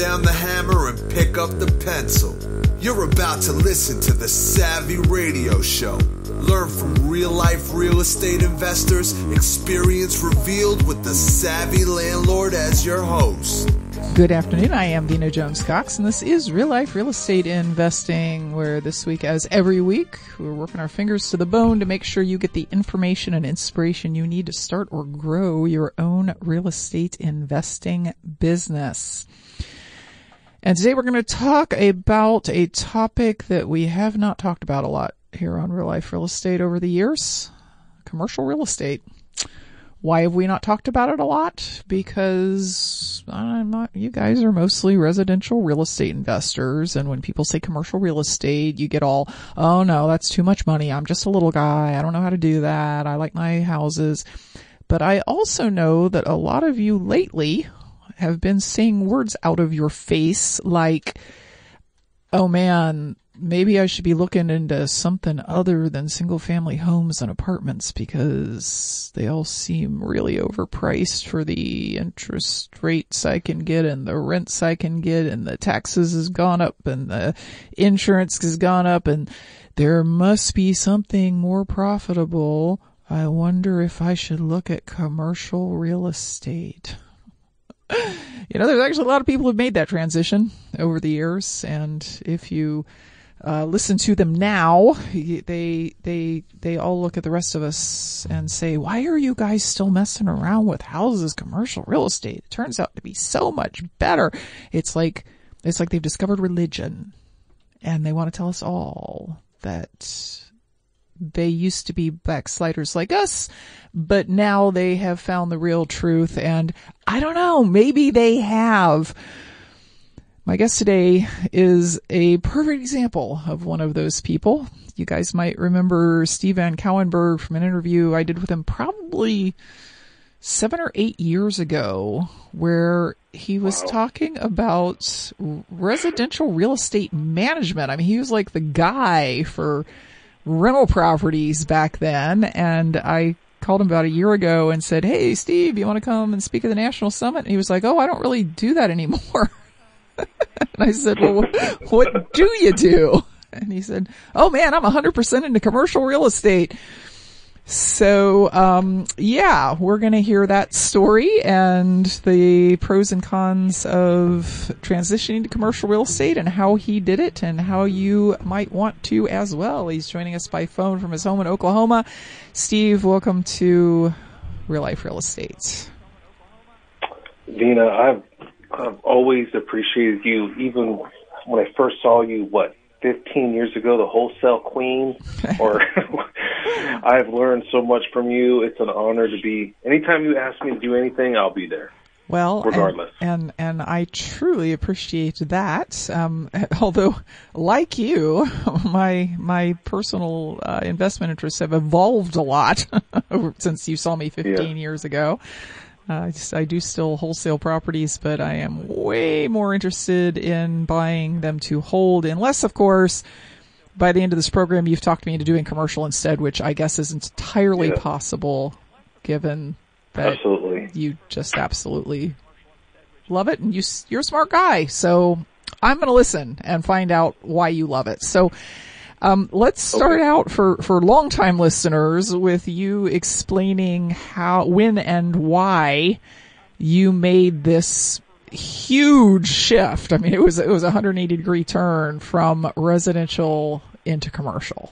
down the hammer and pick up the pencil. You're about to listen to the Savvy Radio Show. Learn from real-life real estate investors, experience revealed with the Savvy Landlord as your host. Good afternoon. I am Vena Jones-Cox, and this is Real Life Real Estate Investing, where this week, as every week, we're working our fingers to the bone to make sure you get the information and inspiration you need to start or grow your own real estate investing business. And today we're going to talk about a topic that we have not talked about a lot here on Real Life Real Estate over the years, commercial real estate. Why have we not talked about it a lot? Because you guys are mostly residential real estate investors. And when people say commercial real estate, you get all, oh no, that's too much money. I'm just a little guy. I don't know how to do that. I like my houses. But I also know that a lot of you lately have been saying words out of your face like, oh man, maybe I should be looking into something other than single-family homes and apartments because they all seem really overpriced for the interest rates I can get and the rents I can get and the taxes has gone up and the insurance has gone up and there must be something more profitable. I wonder if I should look at commercial real estate. You know, there's actually a lot of people who've made that transition over the years, and if you listen to them now, they all look at the rest of us and say, why are you guys still messing around with houses, commercial real estate? It turns out to be so much better. It's like they've discovered religion and they want to tell us all that they used to be backsliders like us, but now they have found the real truth. And I don't know, maybe they have. My guest today is a perfect example of one of those people. You guys might remember Steve VanCauwenbergh from an interview I did with him probably 7 or 8 years ago, where he was talking about residential real estate management. I mean, he was like the guy for rental properties back then. And I called him about a year ago and said, hey, Steve, you want to come and speak at the National Summit? And he was like, oh, I don't really do that anymore. And I said, well, what do you do? And he said, oh man, I'm 100% into commercial real estate. So, yeah, we're going to hear that story and the pros and cons of transitioning to commercial real estate and how he did it and how you might want to as well. He's joining us by phone from his home in Oklahoma. Steve, welcome to Real Life Real Estate. Vena, I've always appreciated you, even when I first saw you, 15 years ago, the wholesale queen, or I've learned so much from you. It's an honor to be, anytime you ask me to do anything, I'll be there. Well, regardless. And I truly appreciate that. Although, like you, my personal investment interests have evolved a lot since you saw me 15 years ago. I do still wholesale properties, but I am way more interested in buying them to hold, unless, of course, by the end of this program, you've talked me into doing commercial instead, which I guess is entirely possible, given that you just absolutely love it, and you're a smart guy. So I'm going to listen and find out why you love it. So let's start out for longtime listeners with you explaining how, when, and why you made this huge shift. I mean, it was a 180-degree turn from residential into commercial.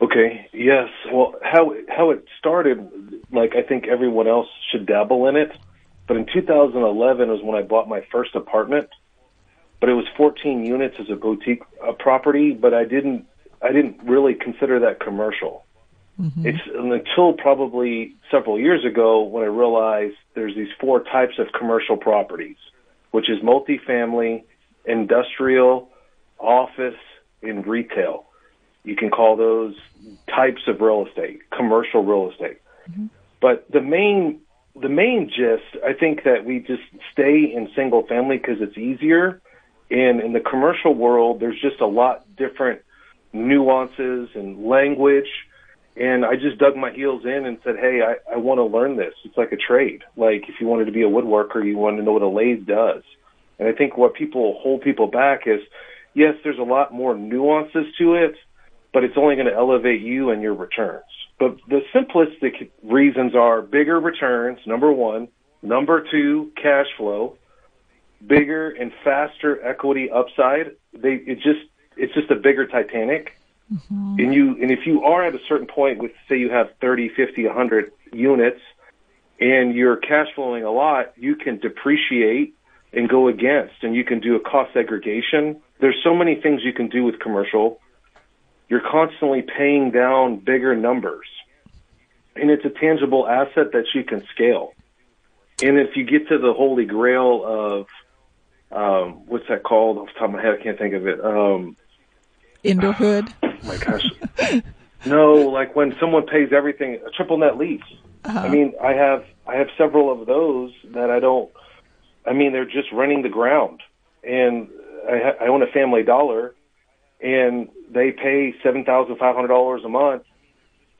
Okay. Yes. Well, how it started, like I think everyone else should dabble in it, but in 2011 was when I bought my first apartment. But it was 14 units as a boutique property, but I didn't really consider that commercial. Mm-hmm. It's until probably several years ago when I realized there's these 4 types of commercial properties, which is multifamily, industrial, office, and retail. You can call those types of real estate, commercial real estate. Mm-hmm. But the main gist, I think that we just stay in single family because it's easier. And in the commercial world, there's just a lot different nuances and language And I just dug my heels in and said, hey, I want to learn this. It's like a trade. Like if you wanted to be a woodworker, you wanted to know what a lathe does. And I think what people hold people back is, yes, there's a lot more nuances to it, but it's only going to elevate you and your returns. But the simplistic reasons are bigger returns, number one. Number two, cash flow. Bigger and faster equity upside. It's just a bigger Titanic. Mm-hmm. And if you are at a certain point with, say, you have 30, 50, 100 units and you're cash flowing a lot, you can depreciate and go against, and you can do a cost segregation. There's so many things you can do with commercial. You're constantly paying down bigger numbers, and it's a tangible asset that you can scale. And if you get to the holy grail of, what's that called? Off the top of my head, I can't think of it. Indoorhood. Oh my gosh. No, like when someone pays everything, a triple net lease. Uh-huh. I mean, I have several of those that they're just renting the ground. And I own a Family Dollar, and they pay $7,500 a month,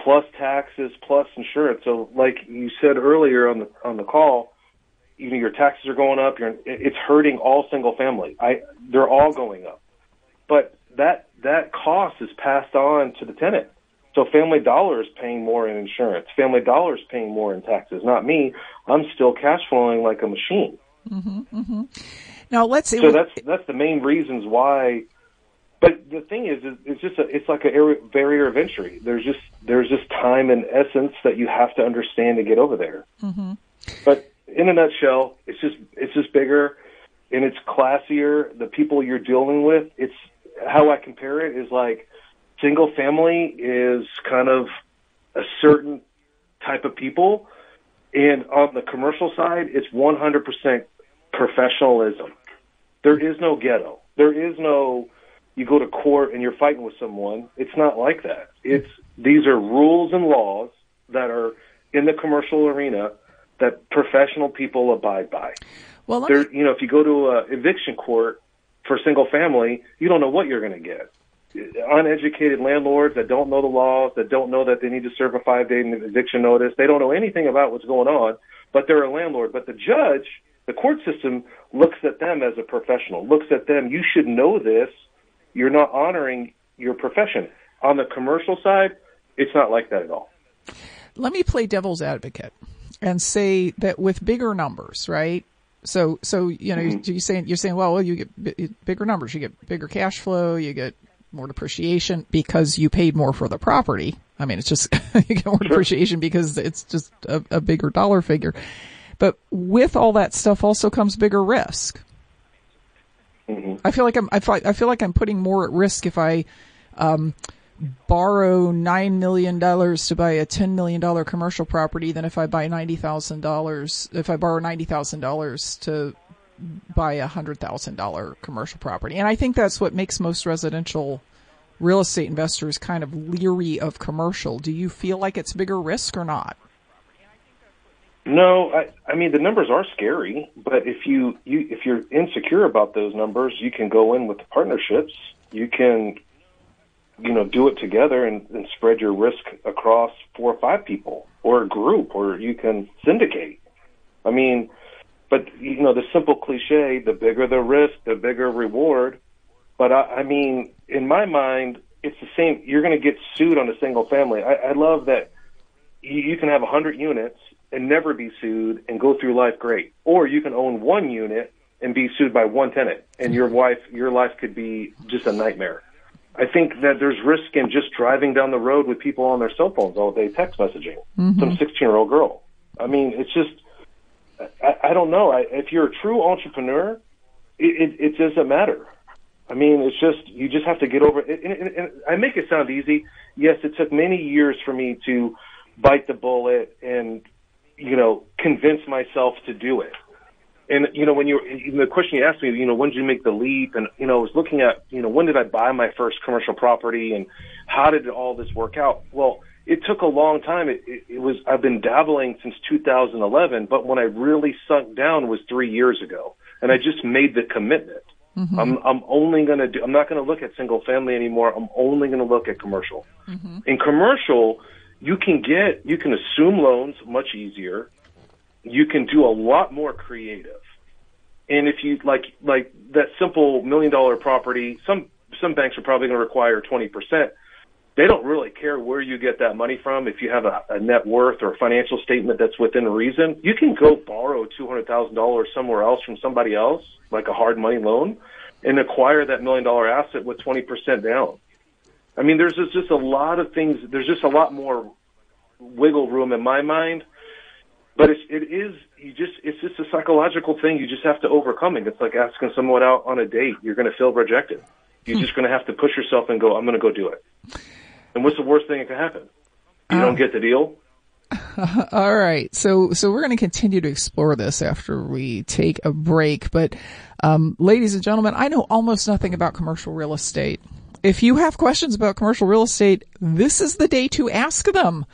plus taxes, plus insurance. So like you said earlier on the call, your taxes are going up. It's hurting all single family. They're all going up. But that cost is passed on to the tenant. So Family Dollar is paying more in insurance. Family Dollar is paying more in taxes. Not me. I'm still cash flowing like a machine. Mm-hmm, mm-hmm. Now let's see. So that's the main reasons why. But the thing is it's like a barrier of entry. There's just time and essence that you have to understand to get over there. Mm-hmm. But in a nutshell, it's just bigger and it's classier. The people you're dealing with, it's how I compare it is like single family is kind of a certain type of people. And on the commercial side, it's 100% professionalism. There is no ghetto. There is no, you go to court and you're fighting with someone. It's not like that. These are rules and laws that are in the commercial arena that professional people abide by. Well, if you go to an eviction court for single family, you don't know what you're going to get. Uneducated landlords that don't know the laws, that don't know that they need to serve a 5-day eviction notice. They don't know anything about what's going on, but they're a landlord. But the judge, the court system, looks at them as a professional, looks at them, you should know this. You're not honoring your profession. On the commercial side, it's not like that at all. Let me play devil's advocate and say that with bigger numbers, right? So mm-hmm. you're saying, well, you get bigger numbers, you get bigger cash flow, you get more depreciation because you paid more for the property. I mean, it's just, you get more depreciation because it's just a bigger dollar figure. But with all that stuff also comes bigger risk. Mm-hmm. I feel like I'm putting more at risk if I, borrow $9 million to buy a $10 million commercial property than if I buy $90,000, if I borrow $90,000 to buy a $100,000 commercial property. And I think that's what makes most residential real estate investors kind of leery of commercial. Do you feel like it's bigger risk or not? No, I mean, the numbers are scary, but if you're insecure about those numbers, you can go in with the partnerships. You can, do it together and spread your risk across 4 or 5 people or a group, or you can syndicate. I mean, but, the simple cliche, the bigger the risk, the bigger reward. But, I mean, in my mind, it's the same. You're going to get sued on a single family. I love that you can have 100 units and never be sued and go through life great. Or you can own 1 unit and be sued by 1 tenant, and your life could be just a nightmare. I think that there's risk in just driving down the road with people on their cell phones all day text messaging, mm-hmm. some 16-year-old girl. I mean, it's just... I don't know. If you're a true entrepreneur, it doesn't matter. I mean, it's just, you just have to get over it. And I make it sound easy. Yes, it took many years for me to bite the bullet and, convince myself to do it. And, when the question you asked me, when did you make the leap? And, I was looking at, when did I buy my first commercial property and how did all this work out? Well, it took a long time. I've been dabbling since 2011, but when I really sunk down was 3 years ago, and I just made the commitment. Mm-hmm. I'm not going to look at single family anymore. I'm only going to look at commercial. Mm-hmm. In commercial, you can assume loans much easier. You can do a lot more creative. And if you like that simple $1 million property, some banks are probably going to require 20%. They don't really care where you get that money from. If you have a net worth or a financial statement that's within reason, you can go borrow $200,000 somewhere else from somebody else, like a hard money loan, and acquire that $1 million asset with 20% down. I mean, there's just a lot of things. There's just a lot more wiggle room in my mind. But it's just a psychological thing. You just have to overcome it. It's like asking someone out on a date. You're going to feel rejected. You're just going to have to push yourself and go, I'm going to go do it. And what's the worst thing that can happen? You don't get the deal? All right. So we're going to continue to explore this after we take a break. But ladies and gentlemen, I know almost nothing about commercial real estate. If you have questions about commercial real estate, this is the day to ask them.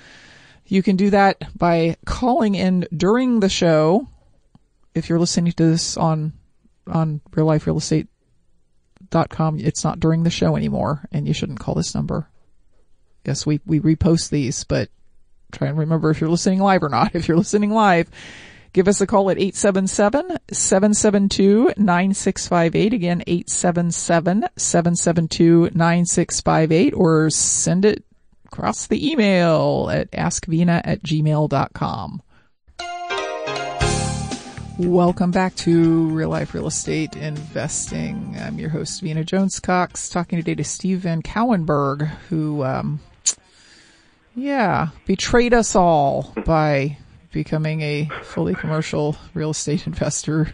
You can do that by calling in during the show. If you're listening to this on realliferealestate.com, it's not during the show anymore, and you shouldn't call this number. Yes, we repost these, but try and remember if you're listening live or not. If you're listening live, give us a call at 877-772-9658. Again, 877-772-9658, or send it across the email at askvena@gmail.com. Welcome back to Real Life Real Estate Investing. I'm your host, Vena Jones-Cox, talking today to Steve VanCauwenbergh, who... betrayed us all by becoming a fully commercial real estate investor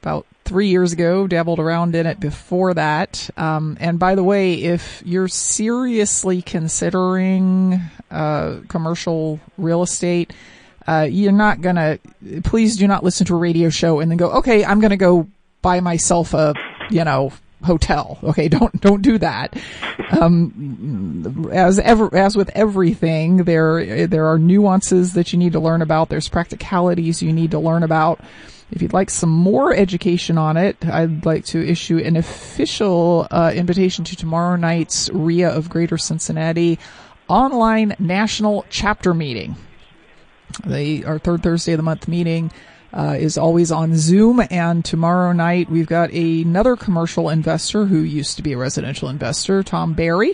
about 3 years ago, dabbled around in it before that. And by the way, if you're seriously considering commercial real estate, please do not listen to a radio show and then go, okay, I'm going to go buy myself a, hotel. Okay, don't do that. As with everything, there are nuances that you need to learn about. There's practicalities you need to learn about. If you'd like some more education on it, I'd like to issue an official invitation to tomorrow night's REIA of Greater Cincinnati online national chapter meeting. Our third Thursday of the month meeting is always on Zoom, and tomorrow night we've got another commercial investor who used to be a residential investor, Tom Barry.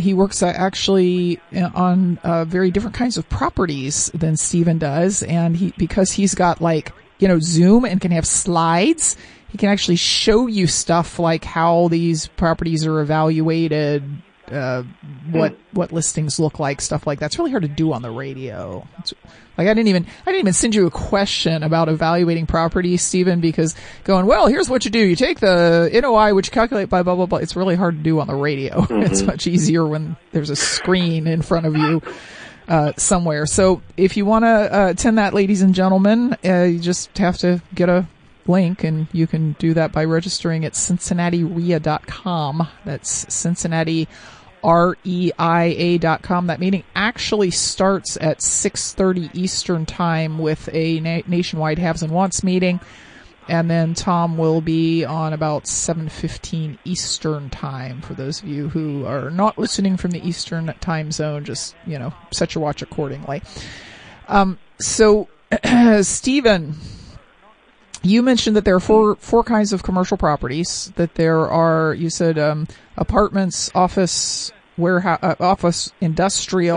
He works actually on very different kinds of properties than Steven does, and because he's got Zoom and can have slides, he can actually show you stuff like how these properties are evaluated, what listings look like, stuff like that. It's really hard to do on the radio. I didn't even send you a question about evaluating property, Stephen, because here's what you do. You take the NOI, which you calculate by blah, blah, blah. It's really hard to do on the radio. Mm-hmm. It's much easier when there's a screen in front of you somewhere. So if you want to attend that, ladies and gentlemen, you just have to get a link, and you can do that by registering at CincinnatiREIA.com. That's Cincinnati REIA.com. That meeting actually starts at 6:30 Eastern time with a nationwide haves and wants meeting. And then Tom will be on about 7:15 Eastern time. For those of you who are not listening from the Eastern time zone, just, set your watch accordingly. So Stephen, you mentioned that there are four kinds of commercial properties, that there are, you said, apartments, office, warehouse, office, industrial,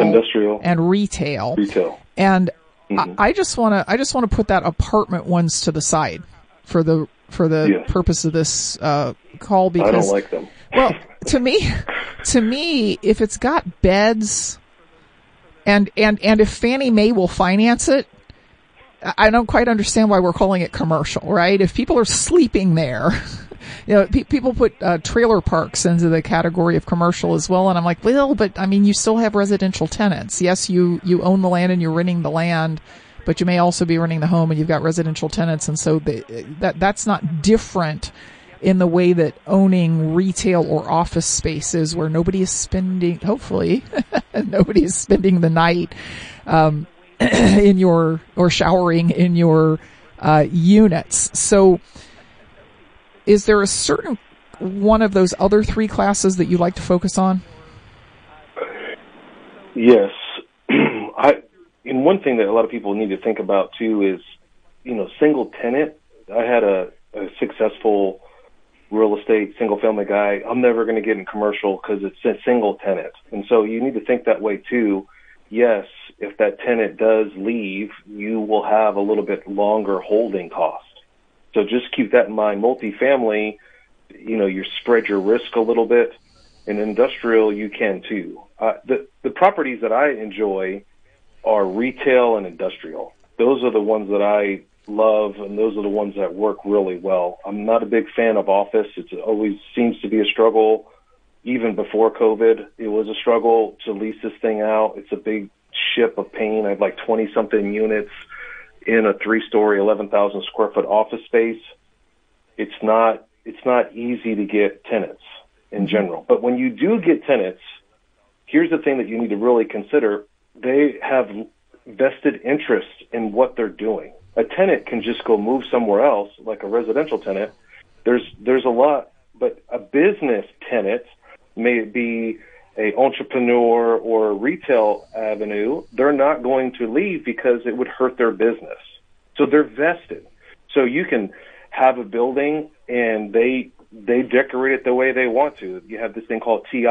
and retail. And mm-hmm. I just want to put that apartment ones to the side for the purpose of this call, because I don't like them. Well, to me, if it's got beds and if Fannie Mae will finance it, I don't quite understand why we're calling it commercial, right? If people are sleeping there, people put trailer parks into the category of commercial as well. And I'm like, well, but I mean, you still have residential tenants. Yes, you own the land and you're renting the land, but you may also be renting the home and you've got residential tenants. And so that's not different in the way that owning retail or office spaces where nobody is spending, hopefully, nobody is spending the night, or showering in your units. So is there a certain one of those other three classes that you like to focus on? Yes. And one thing that a lot of people need to think about too is, you know, single tenant. I had a successful real estate single family guy. I'm never going to get in commercial because it's a single tenant. And so you need to think that way too. Yes, if that tenant does leave, you will have a little bit longer holding cost. So just keep that in mind. Multifamily, you know, you spread your risk a little bit. In industrial, you can too. The properties that I enjoy are retail and industrial. Those are the ones that I love, and those are the ones that work really well. I'm not a big fan of office. It always seems to be a struggle. Even before COVID, it was a struggle to lease this thing out. It's a big ship of pain. I have like 20-something units in a 3-story, 11,000-square-foot office space. It's not easy to get tenants in general. But when you do get tenants, here's the thing that you need to really consider. They have vested interest in what they're doing. A tenant can just go move somewhere else, like a residential tenant. There's a lot, but a business tenant, may it be an entrepreneur or a retail avenue, they're not going to leave because it would hurt their business. So they're vested. So you can have a building and they decorate it the way they want to. You have this thing called TI,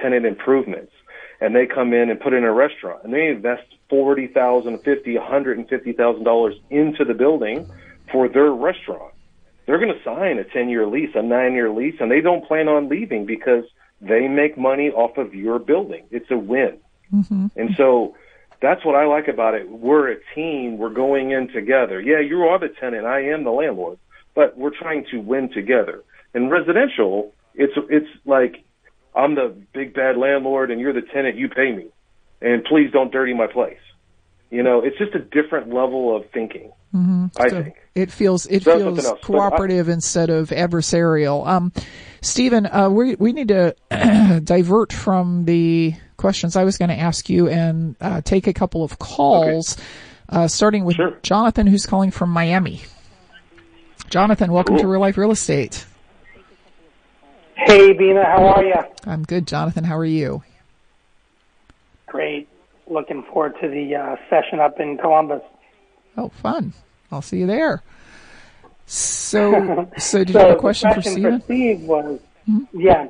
tenant improvements, and they come in and put in a restaurant, and they invest $40,000, $50,000, $150,000 into the building for their restaurant. They're going to sign a 10-year lease, a 9-year lease, and they don't plan on leaving because they make money off of your building. It's a win. Mm-hmm. And so that's what I like about it. We're a team. We're going in together. Yeah, you are the tenant. I am the landlord. But we're trying to win together. In residential, it's like I'm the big bad landlord and you're the tenant. You pay me. And please don't dirty my place. You know, it's just a different level of thinking. Mm-hmm. I think it feels cooperative instead of adversarial. Stephen, we need to divert from the questions I was going to ask you and take a couple of calls, starting with Jonathan, who's calling from Miami. Jonathan, welcome to Real Life Real Estate. Hey, Vena, how are you? I'm good, Jonathan. How are you? Great. Looking forward to the session up in Columbus. Oh, fun. I'll see you there. So did you have a question for Steve? The question for Steve was, yeah.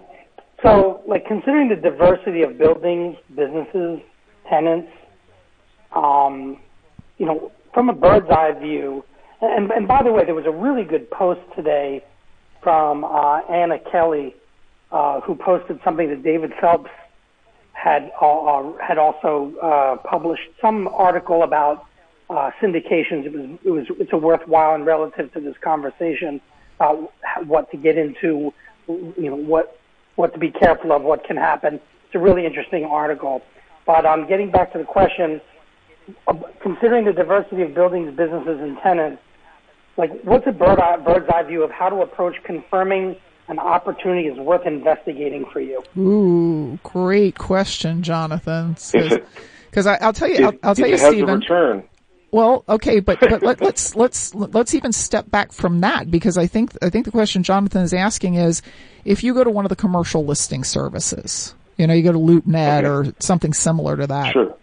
So, like, considering the diversity of buildings, businesses, tenants, you know, from a bird's eye view, and by the way, there was a really good post today from Anna Kelly, who posted something that David Phelps had also published, some article about syndications. It's a worthwhile and relative to this conversation about what to get into, you know, what to be careful of, what can happen. It's a really interesting article. But getting back to the question, considering the diversity of buildings, businesses, and tenants, like, what's a bird's eye view of how to approach confirming an opportunity is worth investigating for you? Ooh, great question, Jonathan. Because I'll tell you, I'll tell you, Stephen. Well, okay, but let's even step back from that, because I think the question Jonathan is asking is, if you go to one of the commercial listing services, you know, you go to LoopNet or something similar to that. Sure.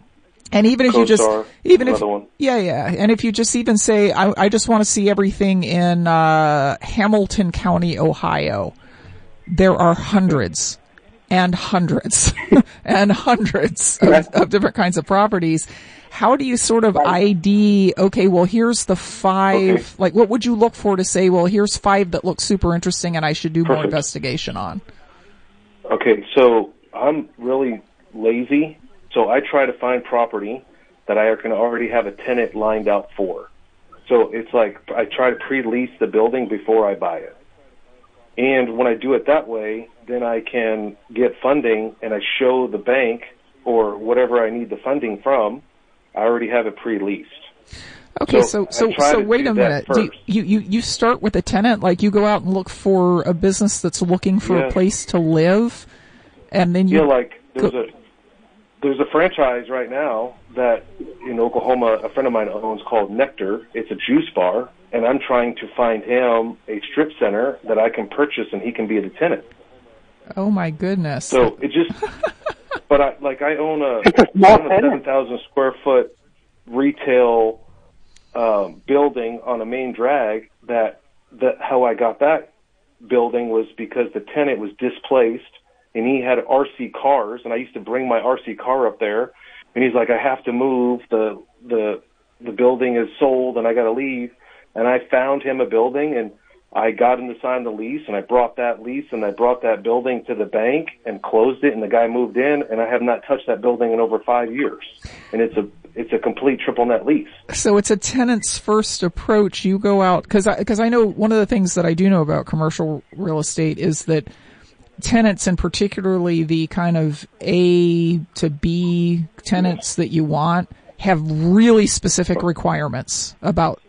And even if you just even say, I just want to see everything in Hamilton County, Ohio, there are hundreds and hundreds and hundreds of different kinds of properties. How do you sort of ID, okay, well, here's the five, like, what would you look for to say, well, here's five that look super interesting and I should do more investigation on? Okay, so I'm really lazy. So I try to find property that I can already have a tenant lined out for. So it's like I try to pre-lease the building before I buy it. And when I do it that way, then I can get funding and I show the bank or whatever I need the funding from, I already have it pre-leased. Okay, so wait a minute. Do you start with a tenant, like you go out and look for a business that's looking for a place to live, and then you... Yeah, like there's a franchise right now that in Oklahoma a friend of mine owns called Nectar. It's a juice bar, and I'm trying to find him a strip center that I can purchase and he can be the tenant. Oh, my goodness. So it just But I own a 7,000 square foot retail building on a main drag. That how I got that building was because the tenant was displaced and he had RC cars, and I used to bring my RC car up there. And he's like, I have to move. The building is sold, and I got to leave. And I found him a building, and I got him to sign the lease, and I brought that lease, and I brought that building to the bank and closed it, and the guy moved in, and I have not touched that building in over 5 years. And it's a complete triple net lease. So it's a tenant's first approach. You go out, because I know one of the things that I do know about commercial real estate is that tenants, and particularly the kind of A to B tenants that you want, have really specific requirements about.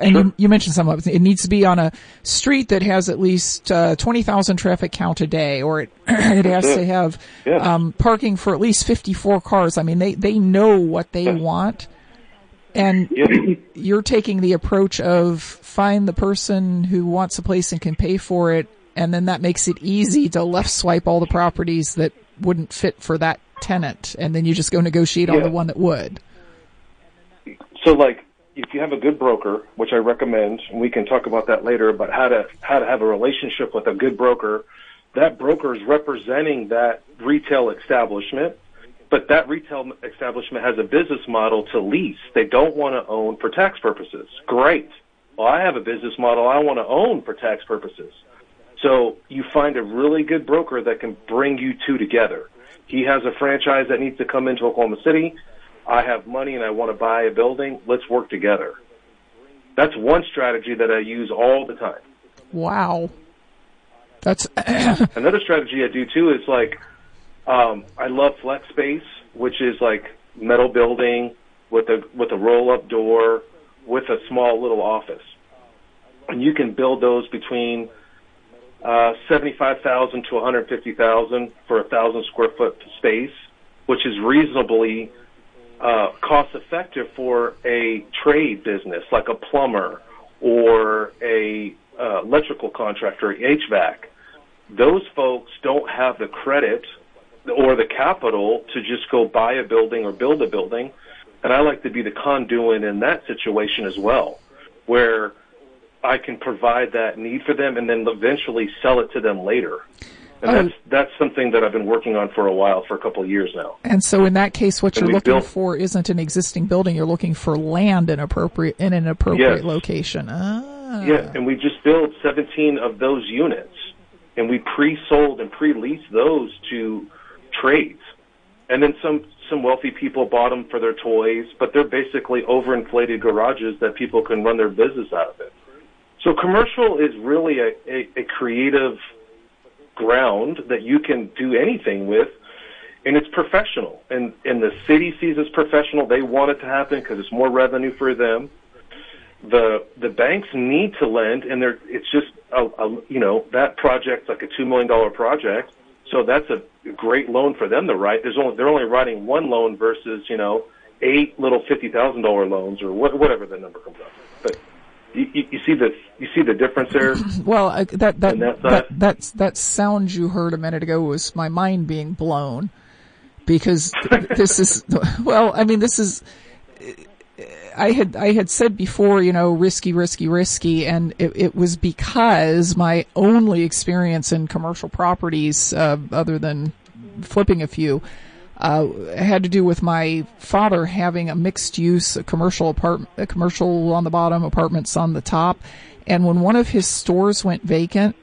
And you mentioned some of it. It needs to be on a street that has at least 20,000 traffic count a day, or it has to have parking for at least 54 cars. I mean, they know what they want. And you're taking the approach of find the person who wants a place and can pay for it, and then that makes it easy to left swipe all the properties that wouldn't fit for that tenant, and then you just go negotiate on the one that would. So, like, if you have a good broker, which I recommend, and we can talk about that later, but how to have a relationship with a good broker, that broker is representing that retail establishment, but that retail establishment has a business model to lease. They don't want to own for tax purposes. Great. Well, I have a business model I want to own for tax purposes. So you find a really good broker that can bring you two together. He has a franchise that needs to come into Oklahoma City. I have money and I want to buy a building. Let's work together. That's one strategy that I use all the time. Wow. That's another strategy I do too is like, I love flex space, which is like metal building with a roll up door with a small little office. And you can build those between 75,000 to 150,000 for 1,000 square foot space, which is reasonably cost effective for a trade business like a plumber or a electrical contractor, HVAC. Those folks don't have the credit or the capital to just go buy a building or build a building, and I like to be the conduit in that situation as well, where I can provide that need for them and then eventually sell it to them later. And that's something that I've been working on for a while, for a couple of years now. And so in that case, what you're looking for isn't an existing building. You're looking for land in an appropriate location. Ah. Yeah, and we just built 17 of those units, and we pre-sold and pre-leased those to trades. And then some wealthy people bought them for their toys, but they're basically overinflated garages that people can run their business out of it. So commercial is really a creative ground that you can do anything with, and it's professional, and the city sees it's professional. They want it to happen because it's more revenue for them. The banks need to lend, and it's just that project's like a $2 million project, so that's a great loan for them to write. They're only writing one loan versus 8 little $50,000 loans or whatever the number comes up. But You see the difference there? Well, that sound you heard a minute ago was my mind being blown, because this is, well, I mean, this is, I had said before, risky, and it was because my only experience in commercial properties, other than flipping a few, had to do with my father having a mixed use, a commercial on the bottom, apartments on the top. And when one of his stores went vacant,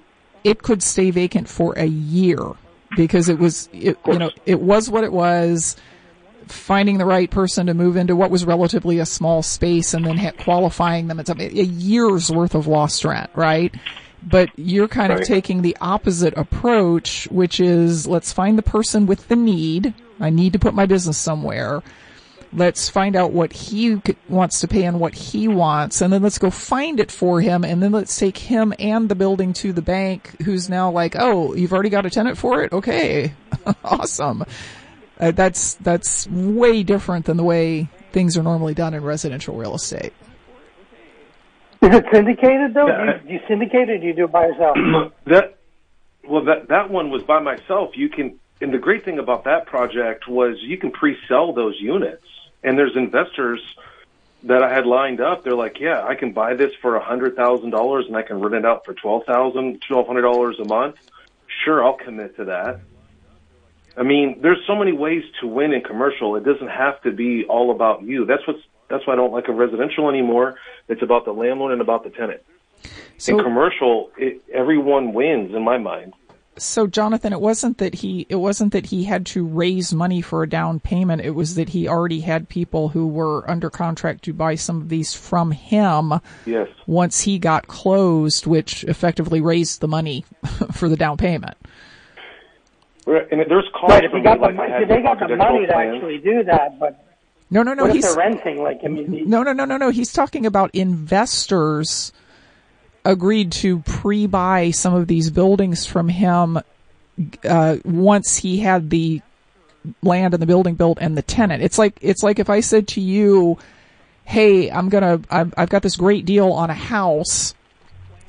it could stay vacant for a year because it was what it was, finding the right person to move into what was relatively a small space and then qualifying them. It's a year's worth of lost rent, right? But you're kind of taking the opposite approach, which is let's find the person with the need. I need to put my business somewhere. Let's find out what he wants to pay and what he wants, and then let's go find it for him, and then let's take him and the building to the bank, who's now like, oh, you've already got a tenant for it? Okay, awesome. That's way different than the way things are normally done in residential real estate. Is it syndicated, though? Do you syndicate it, or do you do it by yourself? That one was by myself. You can... And the great thing about that project was you can pre-sell those units. And there's investors that I had lined up. They're like, yeah, I can buy this for $100,000 and I can rent it out for $1,200 a month. Sure, I'll commit to that. I mean, there's so many ways to win in commercial. It doesn't have to be all about you. That's why I don't like a residential anymore. It's about the landlord and about the tenant. So, in commercial, everyone wins in my mind. So, Jonathan, it wasn't that he had to raise money for a down payment. It was that he already had people who were under contract to buy some of these from him. Yes. Once he got closed, which effectively raised the money for the down payment. And there's calls right, from me, like they got the money to actually do that, but no. What if they're renting? Like, I mean, no. He's talking about investors agreed to pre-buy some of these buildings from him once he had the land and the building built and the tenant. It's like if I said to you, hey, I've got this great deal on a house,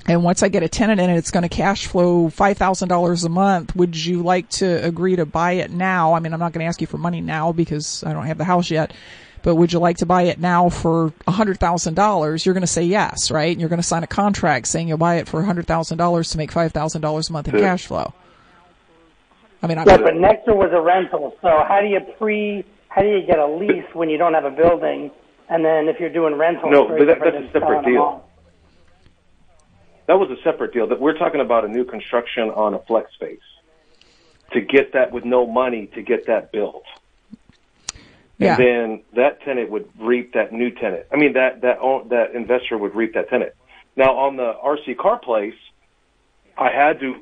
and once I get a tenant in it, it's going to cash flow $5,000 a month. Would you like to agree to buy it now? I mean, I'm not going to ask you for money now because I don't have the house yet. But would you like to buy it now for $100,000? You're going to say yes, right? And you're going to sign a contract saying you'll buy it for $100,000 to make $5,000 a month in cash flow. I mean, but Nectar was a rental. So how do you get a lease when you don't have a building? And then if you're doing rental, no, but that's a separate deal. That was a separate deal. That we're talking about a new construction on a flex space to get that with no money to get that built. Yeah. And then that tenant would reap that new tenant. I mean, that investor would reap that tenant. Now, on the RC car place, I had to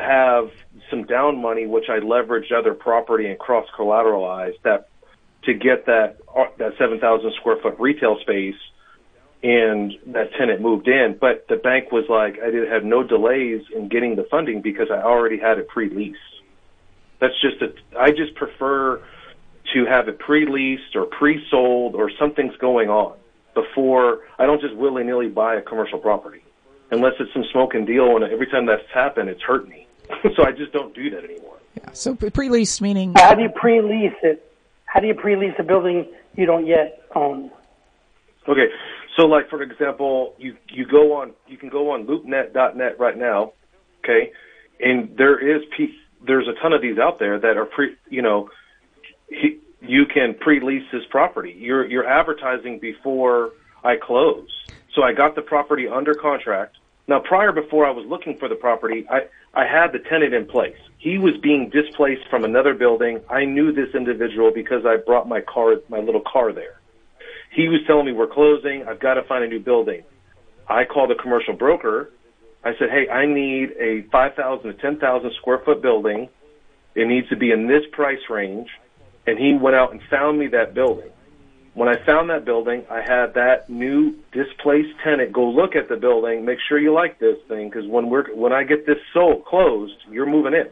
have some down money, which I leveraged other property and cross-collateralized that to get that 7,000 square foot retail space, and that tenant moved in. But the bank was like, I did have no delays in getting the funding because I already had it pre-leased. That's just I just prefer to have it pre-leased or pre-sold or something's going on before. I don't just willy-nilly buy a commercial property unless it's some smoking deal, and every time that's happened, it's hurt me. So I just don't do that anymore. Yeah. So pre-lease meaning how do you pre-lease it? How do you pre-lease a building you don't yet own? Okay. So like for example, you can go on LoopNet.net right now, okay? And there's a ton of these out there that are you can pre-lease this property. You're advertising before I close. So I got the property under contract. Now before I was looking for the property, I had the tenant in place. He was being displaced from another building. I knew this individual because I brought my little car there. He was telling me we're closing. I've got to find a new building. I called the commercial broker. I said, hey, I need a 5,000 to 10,000 square foot building. It needs to be in this price range. And he went out and found me that building. When I found that building, I had that new displaced tenant go look at the building, make sure you like this thing, because when I get this sold, closed, you're moving in.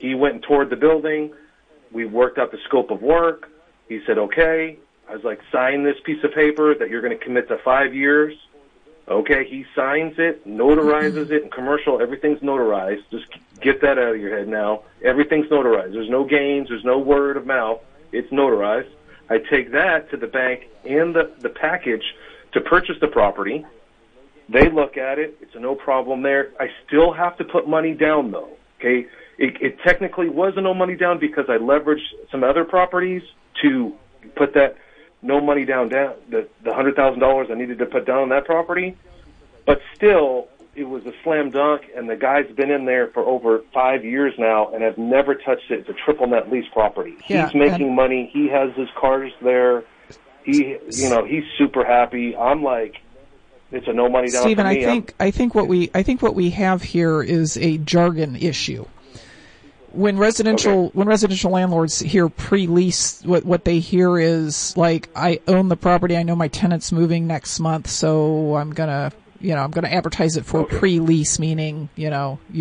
He went and toured the building. We worked out the scope of work. He said, okay. I was like, sign this piece of paper that you're going to commit to 5 years. Okay, he signs it, notarizes it, and commercial, everything's notarized. Just get that out of your head now. Everything's notarized. There's no gains. There's no word of mouth. It's notarized. I take that to the bank and the package to purchase the property. They look at it. It's a no problem there. I still have to put money down, though. Okay, it technically was a no money down because I leveraged some other properties to put that no money down the $100,000 I needed to put down on that property. But still, it was a slam dunk, and the guy's been in there for over 5 years now and has never touched it. It's a triple net lease property. Yeah, he's making money. He has his cars there. He's super happy. I'm like, it's a no money down. Steven, I think what we have here is a jargon issue. When residential landlords hear pre-lease, what they hear is like, I own the property, I know my tenant's moving next month, so I'm gonna advertise it for pre-lease, meaning we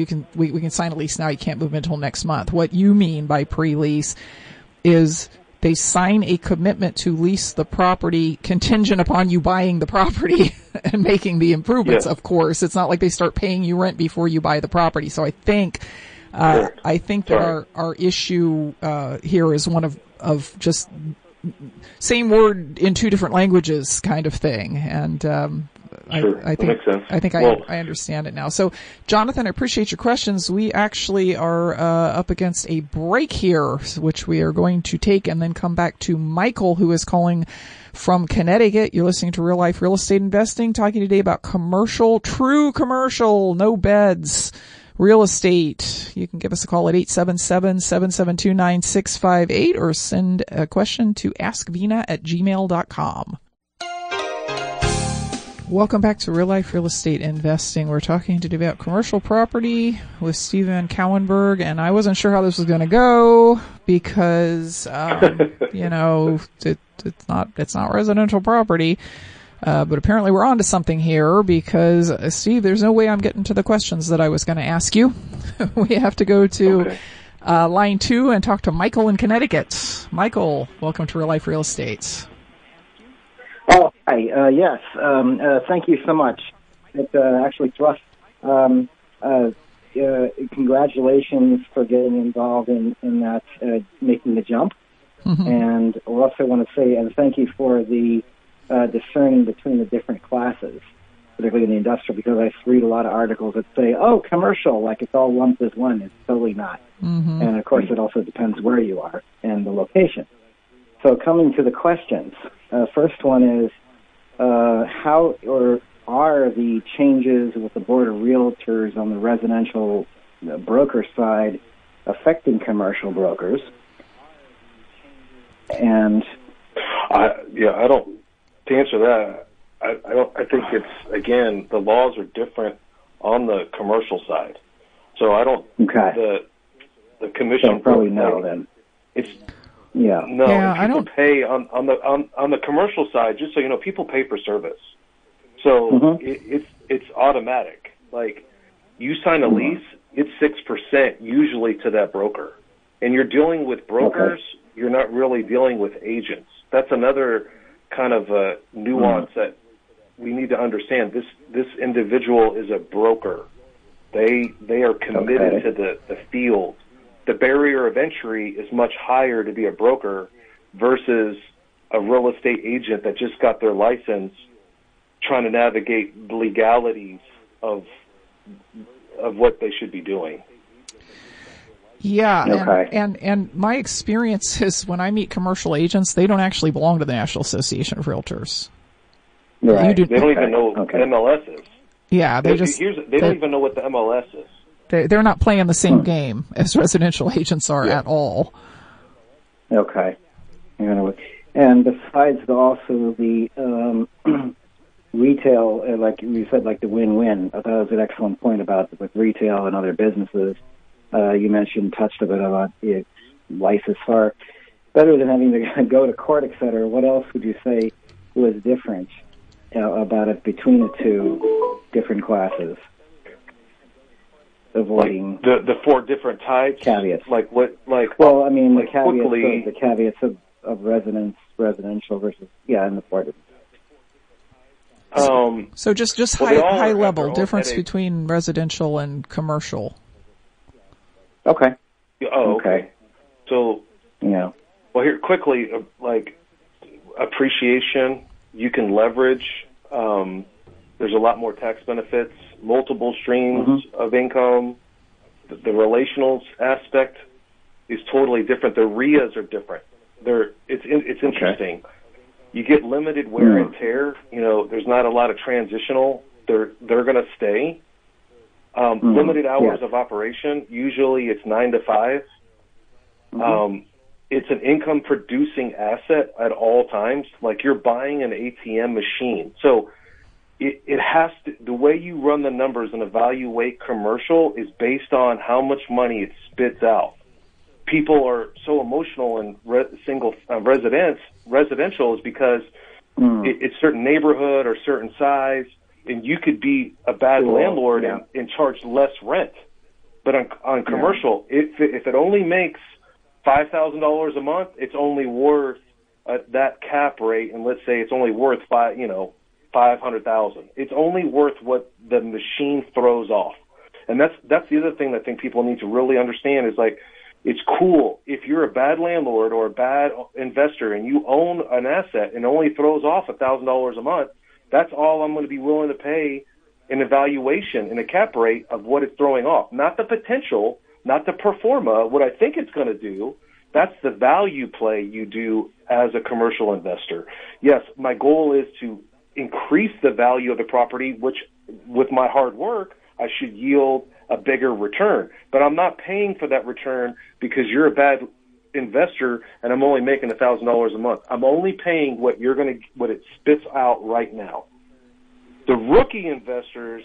can sign a lease now, you can't move until next month. What you mean by pre-lease is they sign a commitment to lease the property contingent upon you buying the property and making the improvements. Yeah. Of course, it's not like they start paying you rent before you buy the property. So I think Sure. I think that our issue here is one of just same word in two different languages kind of thing. And sure. I think that makes sense. I think I understand it now. So, Jonathan, I appreciate your questions. We actually are up against a break here, which we are going to take and then come back to Michael, who is calling from Connecticut. You're listening to Real Life Real Estate Investing, talking today about commercial, true commercial, no beds, real estate. You can give us a call at 877-772-9658 or send a question to askvena@gmail.com. Welcome back to Real Life Real Estate Investing. We're talking today about commercial property with Steve VanCauwenbergh, and I wasn't sure how this was going to go because, you know, it's not residential property. But apparently we're on to something here because, Steve, there's no way I'm getting to the questions that I was going to ask you. We have to go to line 2 and talk to Michael in Connecticut. Michael, welcome to Real Life Real Estate. Oh, hi. Yes. Thank you so much. It actually thrust. Congratulations for getting involved in that, making the jump. Mm-hmm. And I also want to say, and thank you for the discerning between the different classes, particularly in the industrial, because I read a lot of articles that say, oh, commercial, like it's all lumped as one. It's totally not. Mm-hmm. And, of course, it also depends where you are and the location. So coming to the questions, first one is, how or are the changes with the Board of Realtors on the residential broker side affecting commercial brokers? And to answer that, I think it's, again, the laws are different on the commercial side. So I don't, the commission. So probably no then. It's, yeah. No, yeah, people pay on the commercial side. Just so you know, people pay for service, so it's automatic. Like you sign a lease, it's 6% usually to that broker, and you're dealing with brokers. Okay. You're not really dealing with agents. That's another kind of a nuance that we need to understand. This individual is a broker. They are committed to the field. The barrier of entry is much higher to be a broker versus a real estate agent that just got their license trying to navigate the legalities of what they should be doing. Yeah, and my experience is when I meet commercial agents, they don't actually belong to the National Association of Realtors. Right. They don't even know what MLS is. Yeah, they don't even know what the MLS is. They're not playing the same game as residential agents are at all. Okay. And besides also the retail, like you said, like the win-win, that was an excellent point about with retail and other businesses. You mentioned, touched a bit about it, life is far better than having to go to court, et cetera. What else would you say was different about it between the two different classes? Avoiding like the four different types caveats, like what, like well, I mean like the caveats of residential versus and the four different types. So just high level difference between residential and commercial. Okay. Oh, okay. So yeah. Well, here quickly, like appreciation, you can leverage. There's a lot more tax benefits, multiple streams of income. The relational aspect is totally different. The REIAs are different. It's interesting. Okay. You get limited wear and tear. You know, there's not a lot of transitional. They're going to stay. Limited hours of operation. Usually it's 9 to 5. It's an income producing asset at all times. Like you're buying an ATM machine. So, it has to, the way you run the numbers and evaluate commercial is based on how much money it spits out. People are so emotional in residential is because it's certain neighborhood or certain size, and you could be a bad landlord and charge less rent. But on commercial, if it only makes $5,000 a month, it's only worth that cap rate, and let's say it's only worth $500,000. It's only worth what the machine throws off. And that's the other thing that I think people need to really understand is, like, it's cool if you're a bad landlord or a bad investor and you own an asset and only throws off $1,000 a month. That's all I'm going to be willing to pay in evaluation and a cap rate of what it's throwing off, not the potential, not the pro forma, what I think it's going to do. That's the value play you do as a commercial investor. Yes, my goal is to increase the value of the property, which with my hard work, I should yield a bigger return. But I'm not paying for that return because you're a bad investor and I'm only making $1,000 a month. I'm only paying what you're going to, what it spits out right now. The rookie investors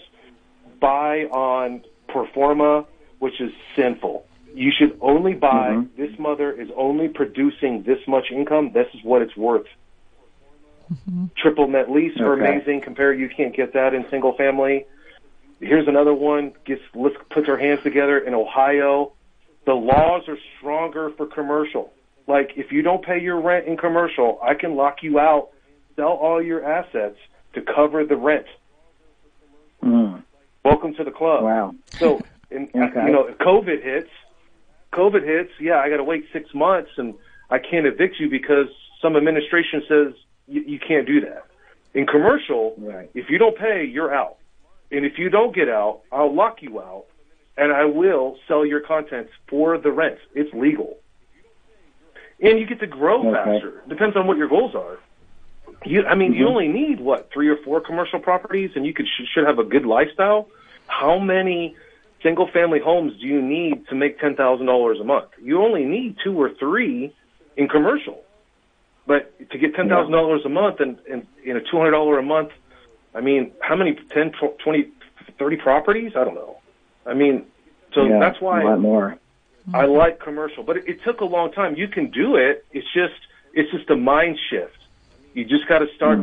buy on pro forma, which is sinful. You should only buy, this mother is only producing this much income. This is what it's worth. Triple net lease are amazing. Compared, you can't get that in single family. Here's another one. Let's put our hands together. In Ohio, the laws are stronger for commercial. Like, if you don't pay your rent in commercial, I can lock you out, sell all your assets to cover the rent. Welcome to the club. Wow. So, you know, if COVID hits, yeah, I got to wait 6 months and I can't evict you because some administration says you can't do that. In commercial, if you don't pay, you're out. And if you don't get out, I'll lock you out, and I will sell your contents for the rent. It's legal. And you get to grow faster. Depends on what your goals are. You only need, what, 3 or 4 commercial properties, and you should have a good lifestyle? How many single-family homes do you need to make $10,000 a month? You only need 2 or 3 in commercial. But to get $10,000 a month and a $200 a month, I mean, how many, 10, 20, 30 properties? I don't know. I mean, so that's why a lot more. I like commercial. But it took a long time. You can do it. It's just a mind shift. You just got to start,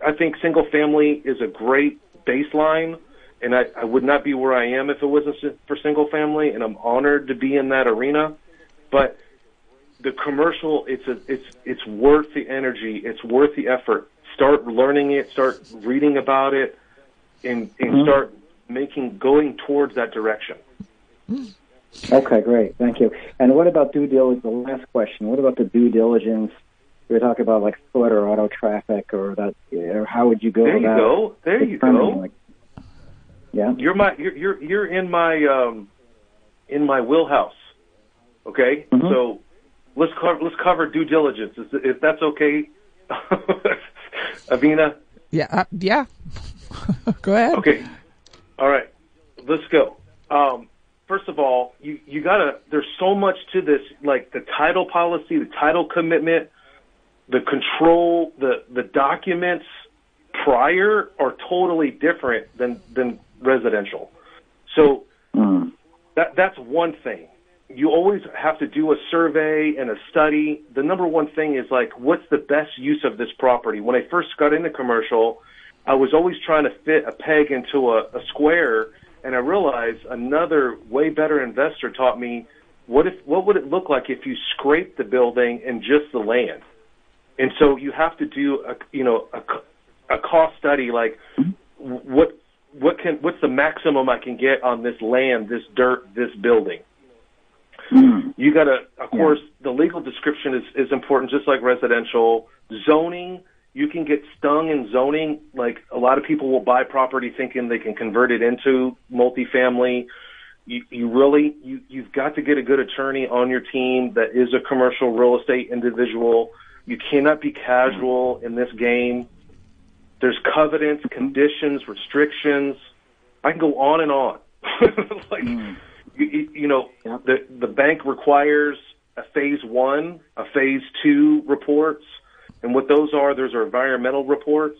I think single family is a great baseline, and I would not be where I am if it wasn't for single family, and I'm honored to be in that arena. But the commercial, it's worth the energy. It's worth the effort. Start learning it, start reading about it, and start going towards that direction. Okay, great. Thank you. And what about due diligence? The last question. What about the due diligence? We were talking about, like, foot or auto traffic or that. Or how would you go about it? There you go. Like, yeah. You're in my wheelhouse. Okay? So let's cover due diligence. If that's okay. Avina? Yeah. Go ahead. Okay. All right. Let's go. First of all, you gotta, there's so much to this, like the title policy, the title commitment, the control, the documents prior are totally different than residential. So that's one thing. You always have to do a survey and a study. The number one thing is, like, what's the best use of this property? When I first got into commercial, I was always trying to fit a peg into a square, and I realized another way better investor taught me, what would it look like if you scraped the building and just the land? And so you have to do a cost study, like what's the maximum I can get on this land, this dirt, this building? You got to, of course, the legal description is important, just like residential. Zoning, you can get stung in zoning. Like, a lot of people will buy property thinking they can convert it into multifamily. You've got to get a good attorney on your team that is a commercial real estate individual. You cannot be casual in this game. There's covenants, conditions, restrictions. I can go on and on. Like... The bank requires a phase 1, a phase 2 reports, and what those are, those are environmental reports.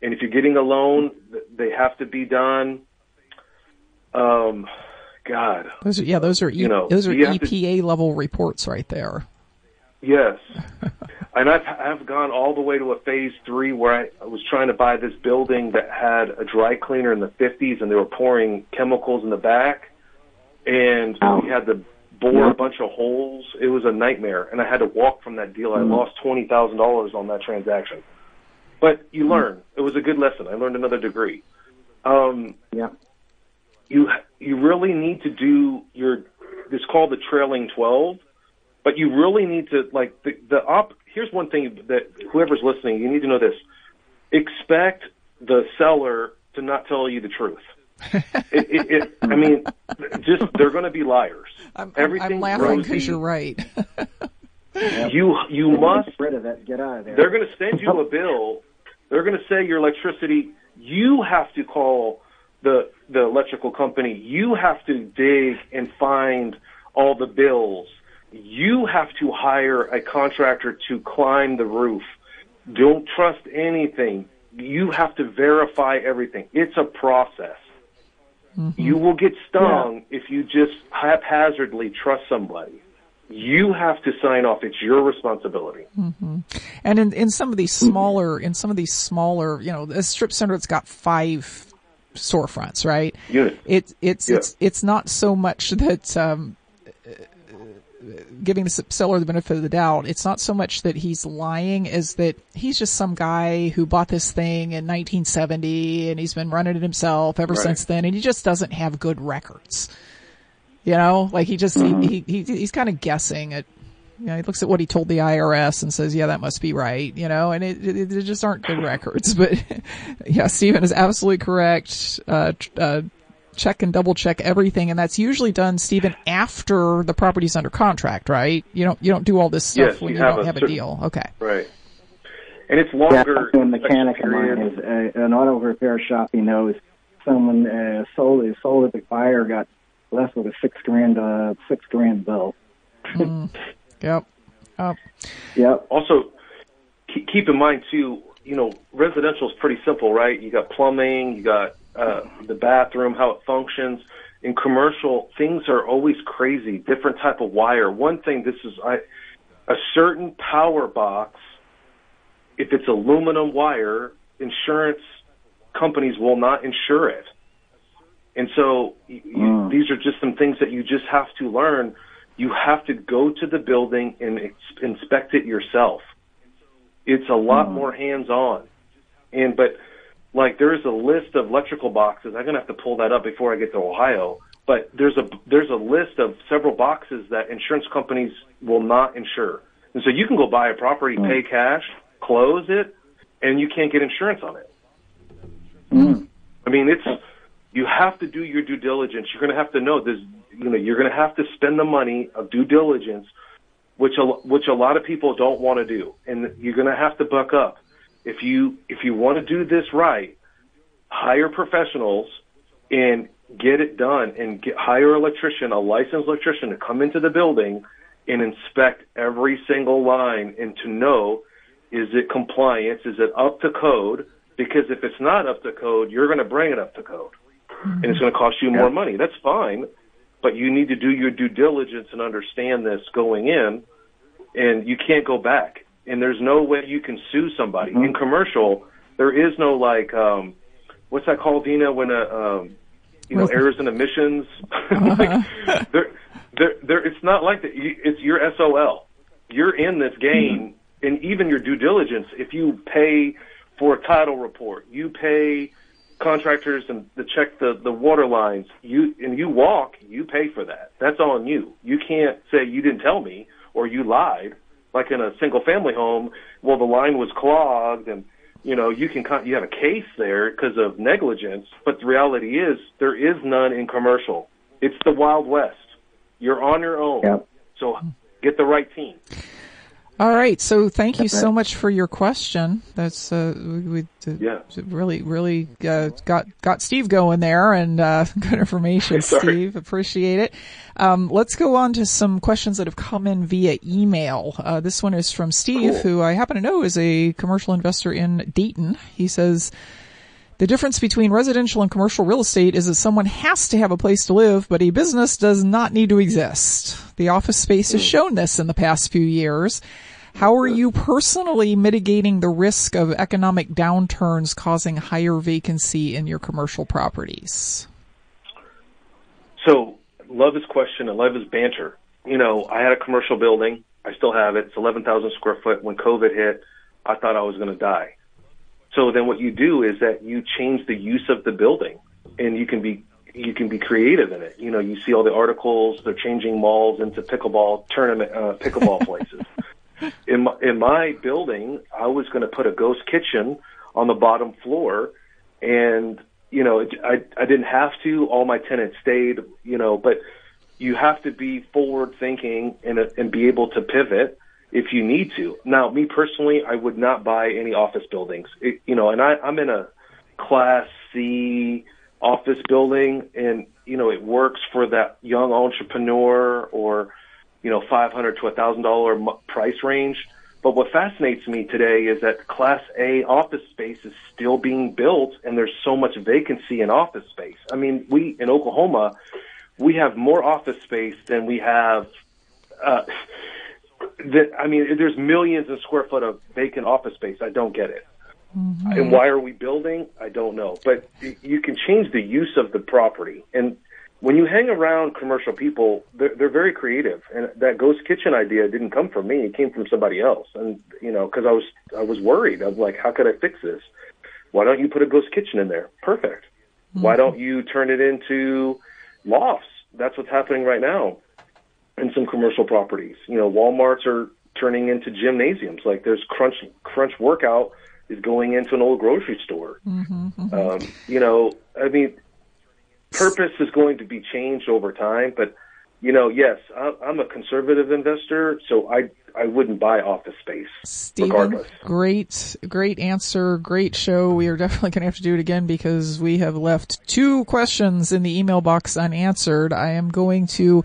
And if you're getting a loan, they have to be done. Those are EPA level reports right there. Yes, and I've gone all the way to a phase 3 where I was trying to buy this building that had a dry cleaner in the 50s, and they were pouring chemicals in the back. And we had to bore a bunch of holes. It was a nightmare, and I had to walk from that deal. I lost $20,000 on that transaction. But you learn. It was a good lesson. I learned another degree. you really need to do your, it's called the trailing 12, but you really need to, like, here's one thing that whoever's listening, you need to know this. Expect the seller to not tell you the truth. I mean, just, they're going to be liars. I'm laughing because you're right. You must get rid of that. Get out of there. They're going to send you a bill. They're going to say your electricity. You have to call the electrical company. You have to dig and find all the bills. You have to hire a contractor to climb the roof. Don't trust anything. You have to verify everything. It's a process. Mm-hmm. You will get stung if you just haphazardly trust somebody. You have to sign off. It's your responsibility. Mm-hmm. And in some of these smaller, you know, a strip center, it's got 5 storefronts, right? Unit. It's not so much that, giving the seller the benefit of the doubt, it's not so much that he's lying as that he's just some guy who bought this thing in 1970 and he's been running it himself ever since then, and he just doesn't have good records. You know, like he just, he's kind of guessing at, you know, he looks at what he told the IRS and says, yeah, that must be right, you know, and it just aren't good records. But yeah, Stephen is absolutely correct. Check and double check everything, and that's usually done, Stephen, after the property's under contract, right? You don't do all this stuff when you don't have a deal. Okay. Right. And it's longer. Yeah, a mechanic of mine is an auto repair shop. He knows someone sold the buyer got left with a $6,000 bill. Yep. Yep. Also, keep in mind too, you know, residential is pretty simple, right? You got plumbing, you got the bathroom, how it functions. In commercial, things are always crazy, different type of wire. One thing, a certain power box, if it's aluminum wire, insurance companies will not insure it. And so these are just some things that you just have to learn. You have to go to the building and inspect it yourself. It's a lot more hands-on. Like, there's a list of electrical boxes. I'm going to have to pull that up before I get to Ohio. But there's a list of several boxes that insurance companies will not insure. And so you can go buy a property, pay cash, close it, and you can't get insurance on it. I mean, you have to do your due diligence. You're going to have to know this, you know, you're going to have to spend the money of due diligence, which a lot of people don't want to do. And you're going to have to buck up. If you want to do this right, hire professionals and get it done, and hire an electrician, a licensed electrician, to come into the building and inspect every single line and to know, is it compliance? Is it up to code? Because if it's not up to code, you're going to bring it up to code, and it's going to cost you more money. That's fine, but you need to do your due diligence and understand this going in, and you can't go back. And there's no way you can sue somebody. In commercial, there is no, like, what's that called, Vena, when errors and omissions? Like, it's not like that. It's your SOL. You're in this game, and even your due diligence. If you pay for a title report, you pay contractors to check the water lines, you pay for that. That's on you. You can't say you didn't tell me or you lied. Like in a single-family home, well, the line was clogged, and you know you have a case there because of negligence. But the reality is, there is none in commercial. It's the Wild West. You're on your own, so get the right team. All right. So thank you so much for your question. That's really got Steve going there, and good information, Steve. Appreciate it. Let's go on to some questions that have come in via email. This one is from Steve, who I happen to know is a commercial investor in Dayton. He says, the difference between residential and commercial real estate is that someone has to have a place to live, but a business does not need to exist. The office space has shown this in the past few years. How are you personally mitigating the risk of economic downturns causing higher vacancy in your commercial properties? So, love his question and love his banter. You know, I had a commercial building. I still have it. It's 11,000 square foot. When COVID hit, I thought I was going to die. So then what you do is that you change the use of the building, and you can be you can be creative in it. You know, you see all the articles, they're changing malls into pickleball tournament, pickleball places. In my building, I was going to put a ghost kitchen on the bottom floor, and, you know, I didn't have to. All my tenants stayed, you know, but you have to be forward thinking and be able to pivot if you need to. Now, me personally, I would not buy any office buildings, you know, and I'm in a Class C office building, and, you know, it works for that young entrepreneur or, you know, $500 to $1,000 price range. But what fascinates me today is that Class A office space is still being built, and there's so much vacancy in office space. I mean, we in Oklahoma, we have more office space than we have. I mean, there's millions of square foot of vacant office space. I don't get it. Mm-hmm. And why are we building? I don't know. But you can change the use of the property. And when you hang around commercial people, they're very creative. And that ghost kitchen idea didn't come from me. It came from somebody else. And, you know, because I was worried. I was like, how could I fix this? Why don't you put a ghost kitchen in there? Perfect. Mm-hmm. Why don't you turn it into lofts? That's what's happening right now in some commercial properties. You know, Walmarts are turning into gymnasiums. Like, there's Crunch workout is going into an old grocery store. Mm-hmm, mm-hmm. You know, I mean, purpose is going to be changed over time. But, you know, yes, I'm a conservative investor, so I wouldn't buy office space, Steven, regardless. Great answer, great show. We are definitely going to have to do it again because we have left two questions in the email box unanswered. I am going to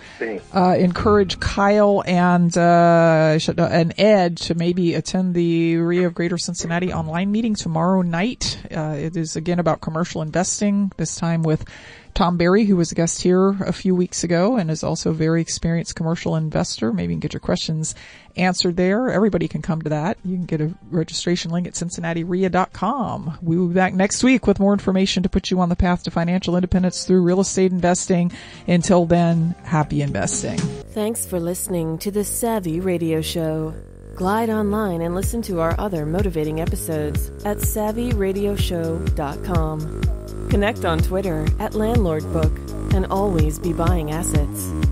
encourage Kyle and Ed to maybe attend the REIA of Greater Cincinnati online meeting tomorrow night. It is, again, about commercial investing, this time with Tom Barry, who was a guest here a few weeks ago and is also a very experienced commercial investor. Maybe you can get your questions answered there. Everybody can come to that. You can get a registration link at CincinnatiREIA.com. We will be back next week with more information to put you on the path to financial independence through real estate investing. Until then, happy investing. Thanks for listening to the Savvy Radio Show. Glide online and listen to our other motivating episodes at SavvyRadioShow.com. Connect on Twitter at LandlordBook, and always be buying assets.